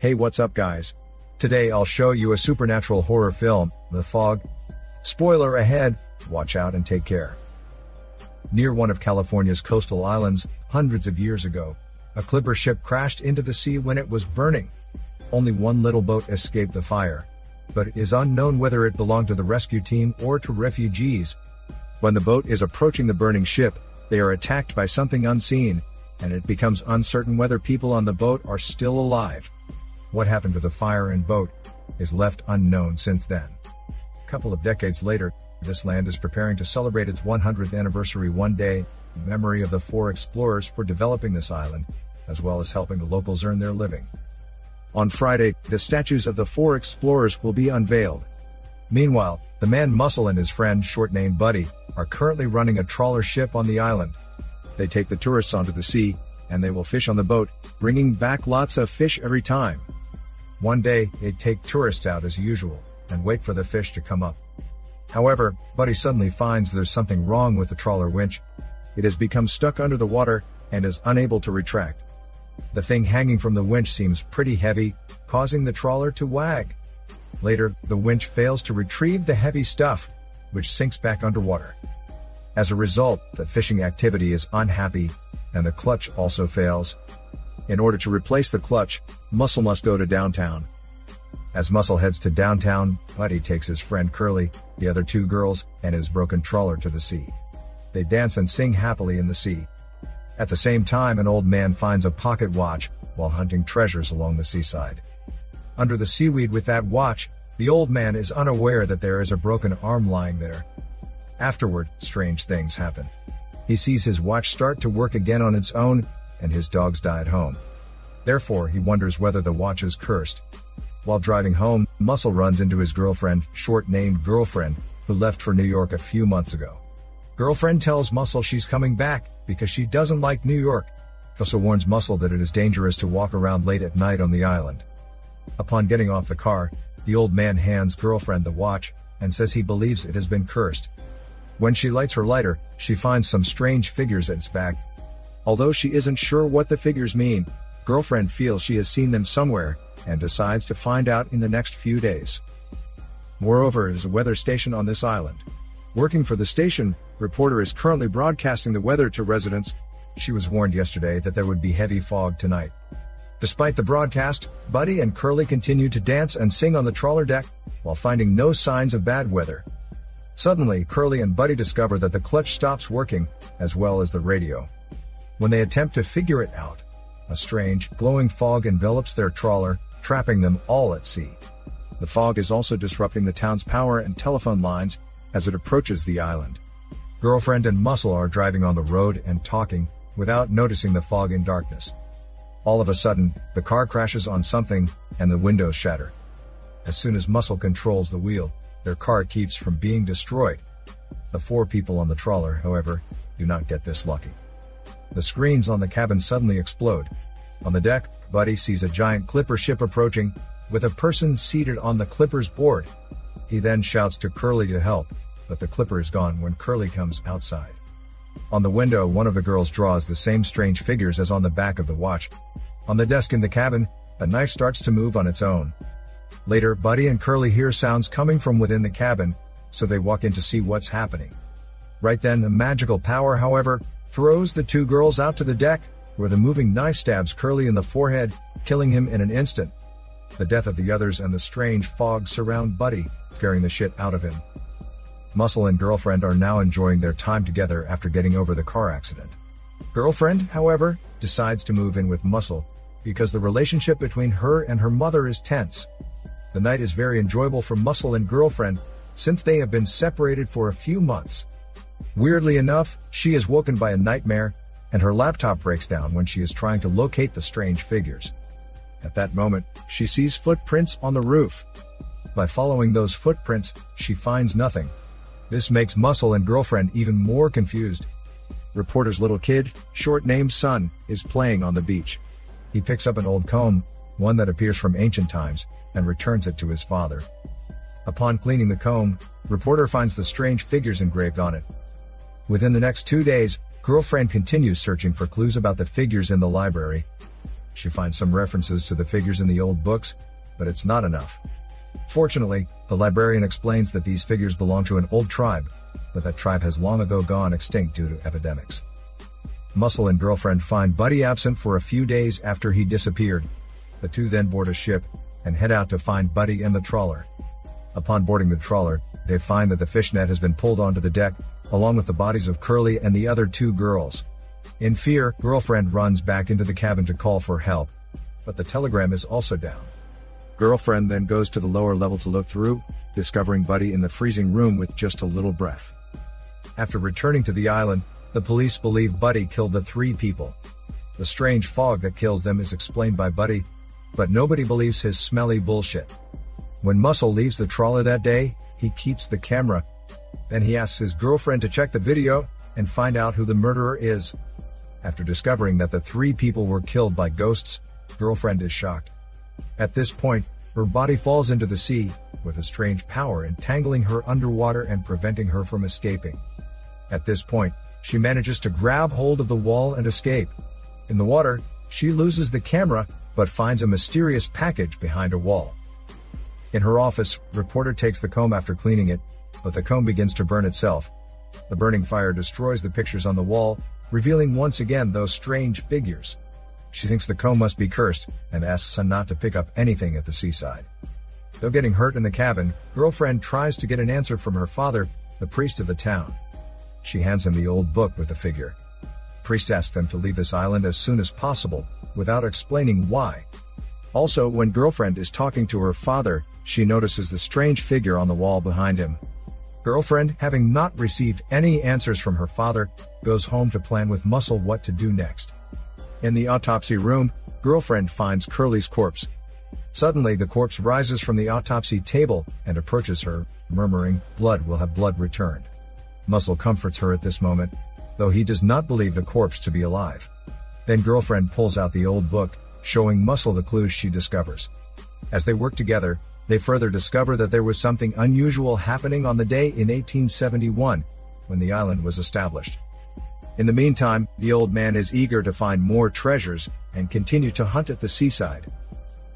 Hey, what's up guys? Today I'll show you a supernatural horror film, The Fog. Spoiler ahead, watch out and take care. Near one of California's coastal islands, hundreds of years ago, a clipper ship crashed into the sea when it was burning. Only one little boat escaped the fire, but it is unknown whether it belonged to the rescue team or to refugees. When the boat is approaching the burning ship, they are attacked by something unseen, and it becomes uncertain whether people on the boat are still alive. What happened to the fire and boat is left unknown since then. A couple of decades later, this land is preparing to celebrate its 100th anniversary one day, in memory of the four explorers for developing this island, as well as helping the locals earn their living. On Friday, the statues of the four explorers will be unveiled. Meanwhile, the man Muscle and his friend, short-named Buddy, are currently running a trawler ship on the island. They take the tourists onto the sea, and they will fish on the boat, bringing back lots of fish every time. One day, they'd take tourists out as usual, and wait for the fish to come up. However, Buddy suddenly finds there's something wrong with the trawler winch. It has become stuck under the water, and is unable to retract. The thing hanging from the winch seems pretty heavy, causing the trawler to wag. Later, the winch fails to retrieve the heavy stuff, which sinks back underwater. As a result, the fishing activity is unhappy, and the clutch also fails. In order to replace the clutch, Muscle must go to downtown. As Muscle heads to downtown, Buddy takes his friend Curly, the other two girls, and his broken trawler to the sea. They dance and sing happily in the sea. At the same time, an old man finds a pocket watch while hunting treasures along the seaside. Under the seaweed with that watch, the old man is unaware that there is a broken arm lying there. Afterward, strange things happen. He sees his watch start to work again on its own, and his dogs die at home. Therefore, he wonders whether the watch is cursed. While driving home, Muscle runs into his girlfriend, short-named Girlfriend, who left for New York a few months ago. Girlfriend tells Muscle she's coming back, because she doesn't like New York. Also warns Muscle that it is dangerous to walk around late at night on the island. Upon getting off the car, the old man hands Girlfriend the watch, and says he believes it has been cursed. When she lights her lighter, she finds some strange figures at its back. Although she isn't sure what the figures mean, Girlfriend feels she has seen them somewhere, and decides to find out in the next few days. Moreover, there's a weather station on this island. Working for the station, reporter is currently broadcasting the weather to residents. She was warned yesterday that there would be heavy fog tonight. Despite the broadcast, Buddy and Curly continue to dance and sing on the trawler deck, while finding no signs of bad weather. Suddenly, Curly and Buddy discover that the clutch stops working, as well as the radio. When they attempt to figure it out, a strange, glowing fog envelops their trawler, trapping them all at sea. The fog is also disrupting the town's power and telephone lines as it approaches the island. Girlfriend and Muscle are driving on the road and talking, without noticing the fog in darkness. All of a sudden, the car crashes on something, and the windows shatter. As soon as Muscle controls the wheel, their car keeps from being destroyed. The four people on the trawler, however, do not get this lucky. The screens on the cabin suddenly explode. On the deck, Buddy sees a giant clipper ship approaching, with a person seated on the clipper's board. He then shouts to Curly to help, but the clipper is gone when Curly comes outside. On the window, one of the girls draws the same strange figures as on the back of the watch. On the desk in the cabin, a knife starts to move on its own. Later, Buddy and Curly hear sounds coming from within the cabin, so they walk in to see what's happening. Right then, the magical power, however, throws the two girls out to the deck, where the moving knife stabs Curly in the forehead, killing him in an instant. The death of the others and the strange fog surround Buddy, scaring the shit out of him. Muscle and Girlfriend are now enjoying their time together after getting over the car accident. Girlfriend, however, decides to move in with Muscle, because the relationship between her and her mother is tense. The night is very enjoyable for Muscle and Girlfriend, since they have been separated for a few months. Weirdly enough, she is woken by a nightmare, and her laptop breaks down when she is trying to locate the strange figures. At that moment, she sees footprints on the roof. By following those footprints, she finds nothing. This makes Muscle and Girlfriend even more confused. Reporter's little kid, short-named Son, is playing on the beach. He picks up an old comb, one that appears from ancient times, and returns it to his father. Upon cleaning the comb, reporter finds the strange figures engraved on it. Within the next 2 days, Girlfriend continues searching for clues about the figures in the library. She finds some references to the figures in the old books, but it's not enough. Fortunately, the librarian explains that these figures belong to an old tribe, but that tribe has long ago gone extinct due to epidemics. Muscle and girlfriend find Buddy absent for a few days after he disappeared. The two then board a ship and head out to find Buddy and the trawler. Upon boarding the trawler, they find that the fishnet has been pulled onto the deck, along with the bodies of Curly and the other two girls. In fear, girlfriend runs back into the cabin to call for help, but the telegram is also down. Girlfriend then goes to the lower level to look through, discovering Buddy in the freezing room with just a little breath. After returning to the island, the police believe Buddy killed the three people. The strange fog that kills them is explained by Buddy, but nobody believes his smelly bullshit. When Muscle leaves the trawler that day, he keeps the camera. Then he asks his girlfriend to check the video and find out who the murderer is. After discovering that the three people were killed by ghosts, girlfriend is shocked. At this point, her body falls into the sea, with a strange power entangling her underwater and preventing her from escaping. At this point, she manages to grab hold of the wall and escape. In the water, she loses the camera, but finds a mysterious package behind a wall. In her office, reporter takes the comb after cleaning it, but the comb begins to burn itself. The burning fire destroys the pictures on the wall, revealing once again those strange figures. She thinks the comb must be cursed, and asks Sun not to pick up anything at the seaside. Though getting hurt in the cabin, girlfriend tries to get an answer from her father, the priest of the town. She hands him the old book with the figure. Priest asks them to leave this island as soon as possible, without explaining why. Also, when girlfriend is talking to her father, she notices the strange figure on the wall behind him. Girlfriend, having not received any answers from her father, goes home to plan with Muscle what to do next. In the autopsy room, girlfriend finds Curly's corpse. Suddenly, the corpse rises from the autopsy table and approaches her, murmuring, "Blood will have blood returned." Muscle comforts her at this moment, though he does not believe the corpse to be alive. Then girlfriend pulls out the old book, showing Muscle the clues she discovers. As they work together, they further discover that there was something unusual happening on the day in 1871, when the island was established. In the meantime, the old man is eager to find more treasures and continue to hunt at the seaside.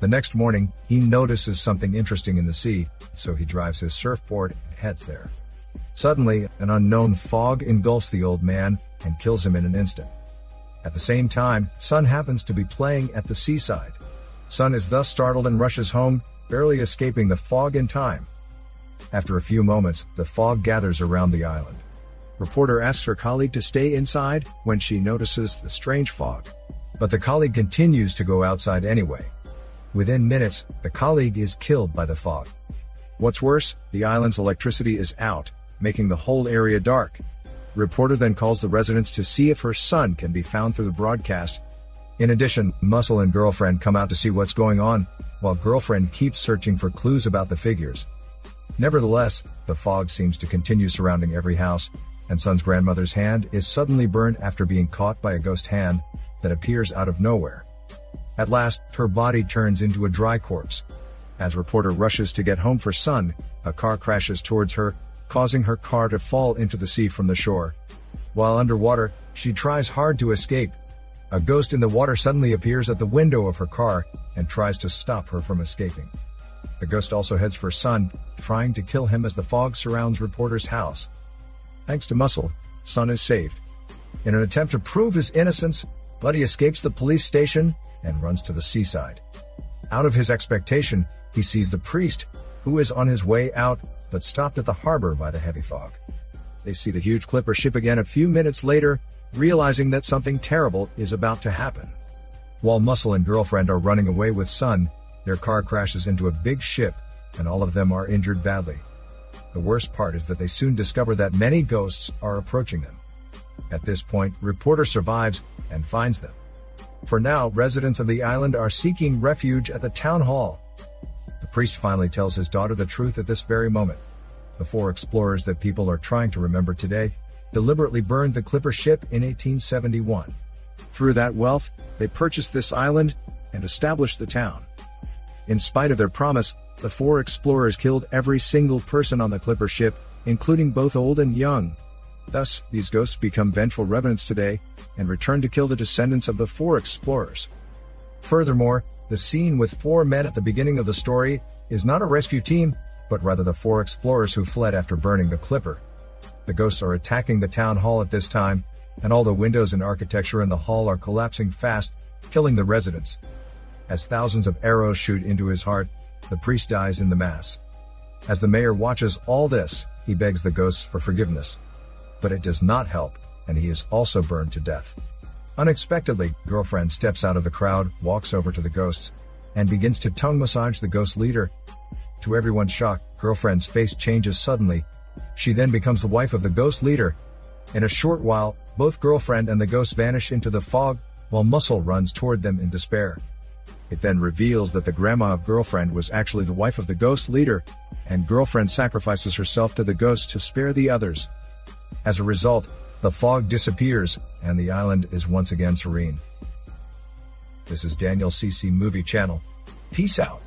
The next morning, he notices something interesting in the sea, so he drives his surfboard and heads there. Suddenly, an unknown fog engulfs the old man and kills him in an instant. At the same time, Sun happens to be playing at the seaside. Sun is thus startled and rushes home, barely escaping the fog in time. After a few moments, the fog gathers around the island. Reporter asks her colleague to stay inside when she notices the strange fog. But the colleague continues to go outside anyway. Within minutes, the colleague is killed by the fog. What's worse, the island's electricity is out, making the whole area dark. Reporter then calls the residents to see if her son can be found through the broadcast. In addition, Muscle and girlfriend come out to see what's going on, while girlfriend keeps searching for clues about the figures. Nevertheless, the fog seems to continue surrounding every house, and Sun's grandmother's hand is suddenly burned after being caught by a ghost hand that appears out of nowhere. At last, her body turns into a dry corpse. As reporter rushes to get home for Sun, a car crashes towards her, causing her car to fall into the sea from the shore. While underwater, she tries hard to escape. A ghost in the water suddenly appears at the window of her car and tries to stop her from escaping. The ghost also heads for Sun, trying to kill him as the fog surrounds reporter's house. Thanks to Muscle, Sun is saved. In an attempt to prove his innocence, Buddy escapes the police station and runs to the seaside. Out of his expectation, he sees the priest, who is on his way out, but stopped at the harbor by the heavy fog. They see the huge clipper ship again a few minutes later, realizing that something terrible is about to happen. While Muscle and girlfriend are running away with Sun, their car crashes into a big ship, and all of them are injured badly. The worst part is that they soon discover that many ghosts are approaching them. At this point, reporter survives and finds them. For now, residents of the island are seeking refuge at the town hall. The priest finally tells his daughter the truth at this very moment. The four explorers that people are trying to remember today deliberately burned the clipper ship in 1871. Through that wealth, they purchased this island and established the town. In spite of their promise, the four explorers killed every single person on the clipper ship, including both old and young. Thus, these ghosts become vengeful revenants today and return to kill the descendants of the four explorers. Furthermore, the scene with four men at the beginning of the story is not a rescue team, but rather the four explorers who fled after burning the Clipper. The ghosts are attacking the town hall at this time, and all the windows and architecture in the hall are collapsing fast, killing the residents. As thousands of arrows shoot into his heart, the priest dies in the mass. As the mayor watches all this, he begs the ghosts for forgiveness. But it does not help, and he is also burned to death. Unexpectedly, girlfriend steps out of the crowd, walks over to the ghosts, and begins to tongue massage the ghost leader. To everyone's shock, girlfriend's face changes suddenly. She then becomes the wife of the ghost leader. In a short while, both girlfriend and the ghost vanish into the fog, while Muscle runs toward them in despair. It then reveals that the grandma of girlfriend was actually the wife of the ghost leader, and girlfriend sacrifices herself to the ghost to spare the others. As a result, the fog disappears, and the island is once again serene. This is Daniel CC Movie Channel. Peace out.